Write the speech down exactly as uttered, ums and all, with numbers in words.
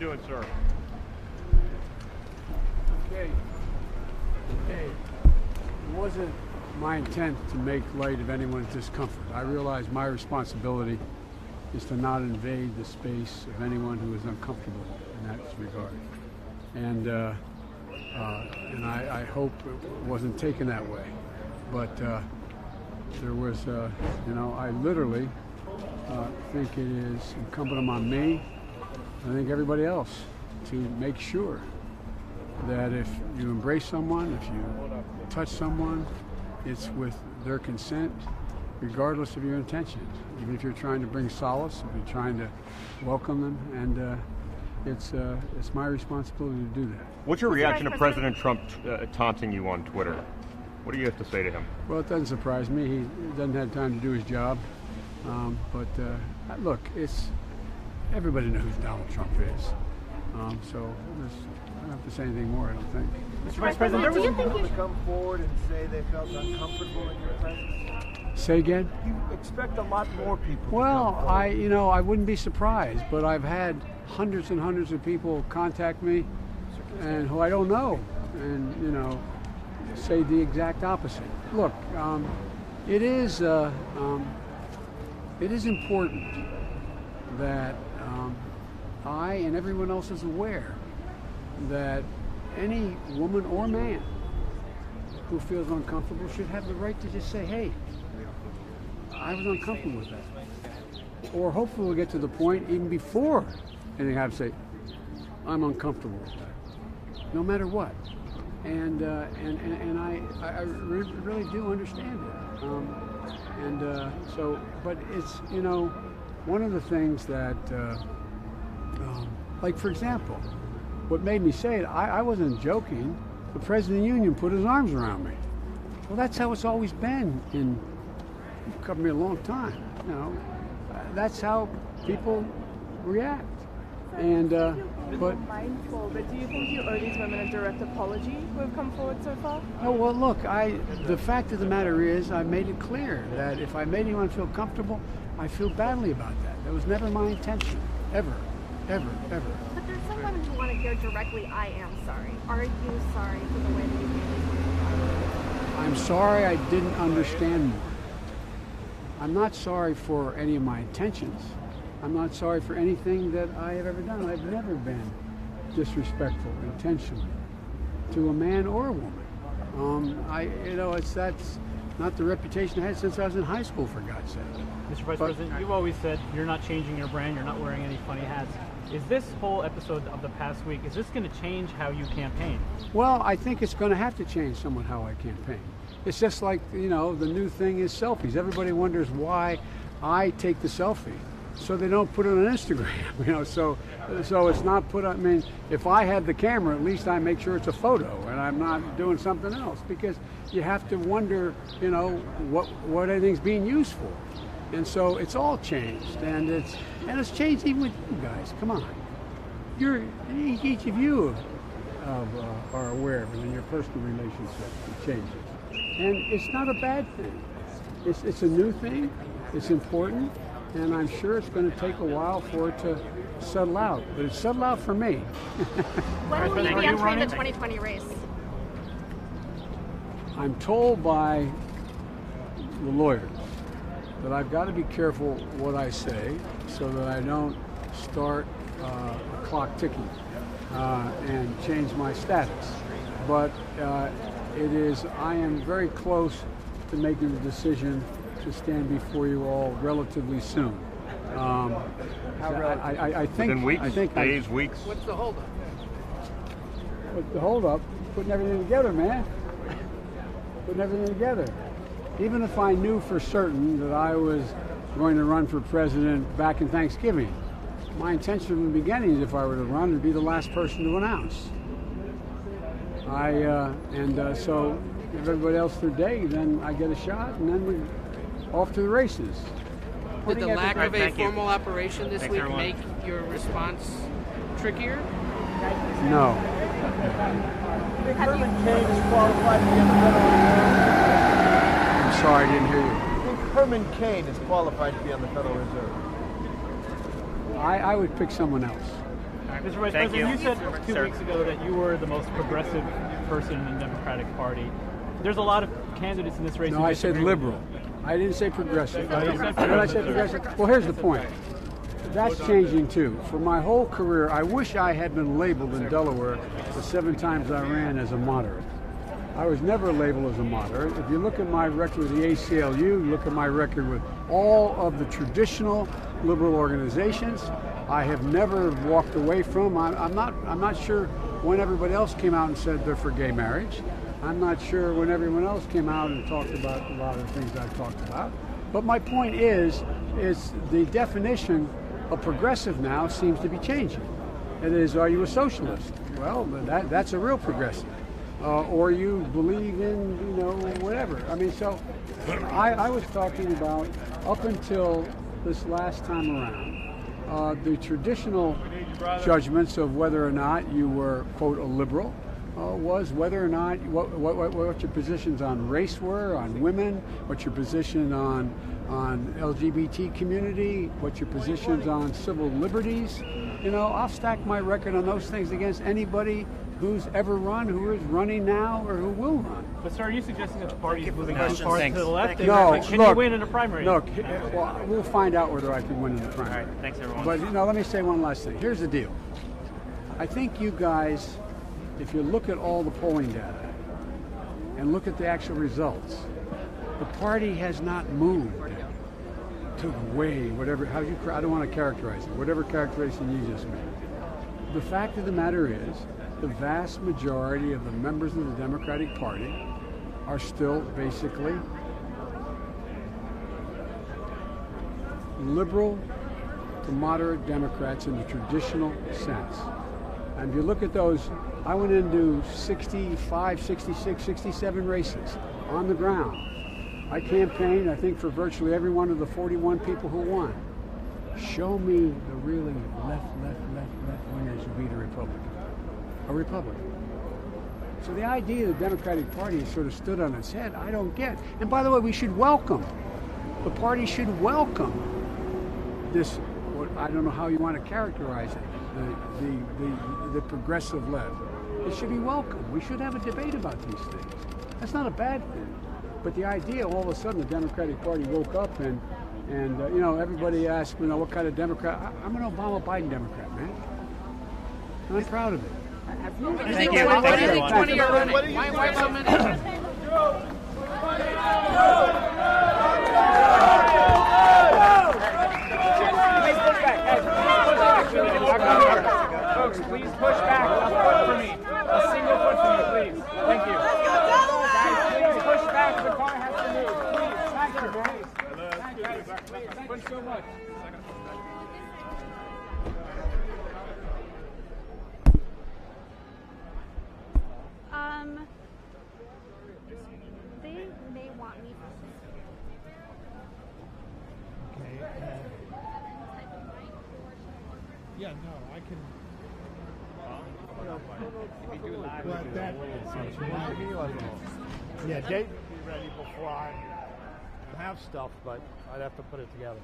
you doing, sir? Okay. Okay. It wasn't my intent to make light of anyone's discomfort. I realize my responsibility is to not invade the space of anyone who is uncomfortable in that regard. And, uh, uh, and I, I hope it wasn't taken that way. But uh, there was, uh, you know, I literally uh, think it is incumbent on me, I think everybody else, to make sure that if you embrace someone, if you touch someone, it's with their consent, regardless of your intentions. Even if you're trying to bring solace, if you're trying to welcome them, and uh, it's uh, it's my responsibility to do that. What's your reaction to President Trump uh, taunting you on Twitter? What do you have to say to him? Well, it doesn't surprise me. He doesn't have time to do his job. Um, but uh, look, it's everybody knows who Donald Trump is. Um, so I don't have to say anything more, I don't think. Mister Vice President, there was a people to come forward and say they felt uncomfortable in your presence? Say again? You expect a lot more people. Well, to I, you know, I wouldn't be surprised, but I've had hundreds and hundreds of people contact me and who I don't know and, you know, say the exact opposite. Look, um, it is, uh, um, it is important that um, I and everyone else is aware that any woman or man who feels uncomfortable should have the right to just say, hey, I was uncomfortable with that. Or hopefully we'll get to the point even before anything happens, say, I'm uncomfortable with that, no matter what. And, uh, and, and, and I, I re really do understand it. Um, and uh, so, but it's, you know, one of the things that, uh, um, like for example, what made me say it, I, I wasn't joking. The President of the Union put his arms around me. Well, that's how it's always been in you've covered me a long time. You know, uh, that's how people react. So and uh, you but mindful, but do you think you owe these women a direct apology who have come forward so far? Oh well, look, I the fact of the matter is I made it clear that if I made anyone feel comfortable, I feel badly about that. That was never my intention, ever, ever, ever. Some women who want to hear directly, I am sorry. Are you sorry for the way that you did? I'm sorry I didn't understand more. I'm not sorry for any of my intentions. I'm not sorry for anything that I have ever done. I've never been disrespectful intentionally to a man or a woman. Um, I, you know, it's that's not the reputation I had since I was in high school, for God's sake. Mister Vice President, you've always said you're not changing your brand, you're not wearing any funny hats. Is this whole episode of the past week, is this going to change how you campaign? Well, I think it's going to have to change somewhat how I campaign. It's just like, you know, the new thing is selfies. Everybody wonders why I take the selfie, so they don't put it on Instagram, you know, so so it's not put on, I mean, if I had the camera, at least I make sure it's a photo and I'm not doing something else, because you have to wonder, you know, what, what anything's being used for. And so it's all changed, and it's and it's changed even with you guys. Come on, you're each of you of, uh, are aware of it in your personal relationship. It changes, and it's not a bad thing. It's it's a new thing. It's important, and I'm sure it's going to take a while for it to settle out. But it's settled out for me. When will you be entering the twenty twenty race? I'm told by the lawyers that I've got to be careful what I say so that I don't start uh, a clock ticking uh, and change my status. But uh, it is, I am very close to making the decision to stand before you all relatively soon. Um, How I, I, I think- Within weeks, I think days, I, weeks. What's the holdup? What's the holdup? Putting everything together, man. Putting everything together. Even if I knew for certain that I was going to run for president back in Thanksgiving, my intention from the beginning, if I were to run, would be the last person to announce. I uh, and uh, so if everybody else their day, then I get a shot, and then we're off to the races. Did the lack of a formal operation this week make your response trickier? No. Herman Kane is qualified to be in the middle. Sorry, I didn't hear you. I think Herman Kane is qualified to be on the Federal Reserve. I, I would pick someone else. Mister Vice Thank President, you, you said two Sir. weeks ago that you were the most progressive person in the Democratic Party. There's a lot of candidates in this race. No, I said liberal. I didn't say progressive. I didn't say progressive. Well, here's the point. That's changing, too. For my whole career, I wish I had been labeled in Delaware the seven times I ran as a moderate. I was never labeled as a moderate. If you look at my record with the A C L U, you look at my record with all of the traditional liberal organizations, I have never walked away from. I'm, I'm not. I'm not sure when everybody else came out and said they're for gay marriage. I'm not sure when everyone else came out and talked about a lot of the things I've talked about. But my point is, is the definition of progressive now seems to be changing. It is, are you a socialist? Well, that, that's a real progressive. Uh, or you believe in, you know, whatever. I mean, so I, I was talking about up until this last time around, uh, the traditional judgments of whether or not you were, quote, a liberal, Uh, was whether or not what, what, what, what your positions on race were, on women, what your position on on L G B T community, what your positions on civil liberties. You know, I'll stack my record on those things against anybody who's ever run, who is running now, or who will run. But sir, are you suggesting that the party is moving too far to the left? No, like, can look, you win in the primary? Look, well, we'll find out whether I can win in the primary. All right, thanks everyone. But you know, let me say one last thing. Here's the deal. I think you guys, if you look at all the polling data and look at the actual results, the party has not moved to way whatever, how you, I don't want to characterize it, whatever characterization you just made. The fact of the matter is, the vast majority of the members of the Democratic Party are still basically liberal to moderate Democrats in the traditional sense. And if you look at those, I went into sixty-five, sixty-six, sixty-seven races on the ground. I campaigned, I think, for virtually every one of the forty-one people who won. Show me the really left, left, left, left winners who beat a Republican. A Republican. So the idea of the Democratic Party has sort of stood on its head, I don't get. And by the way, we should welcome, the party should welcome this, I don't know how you want to characterize it, the, the, the, the progressive left. It should be welcome. We should have a debate about these things. That's not a bad thing. But the idea, all of a sudden, the Democratic Party woke up and, and uh, you know, everybody asked, you know, what kind of Democrat? I, I'm an Obama-Biden Democrat, man. And I'm proud of it. Thank you. What do you think twenty are running? Why so many? Folks, please push back a foot for me. A single foot for me, please. Thank you. Guys, please push back. The car has to move. Please, thank you, guys. Thank you, guys. Thank you so much. Um, they may want me to. Okay. Uh, yeah, no, I can. If you do live, but you do that, that yeah, Dave would be ready before I have stuff, but I'd have to put it together.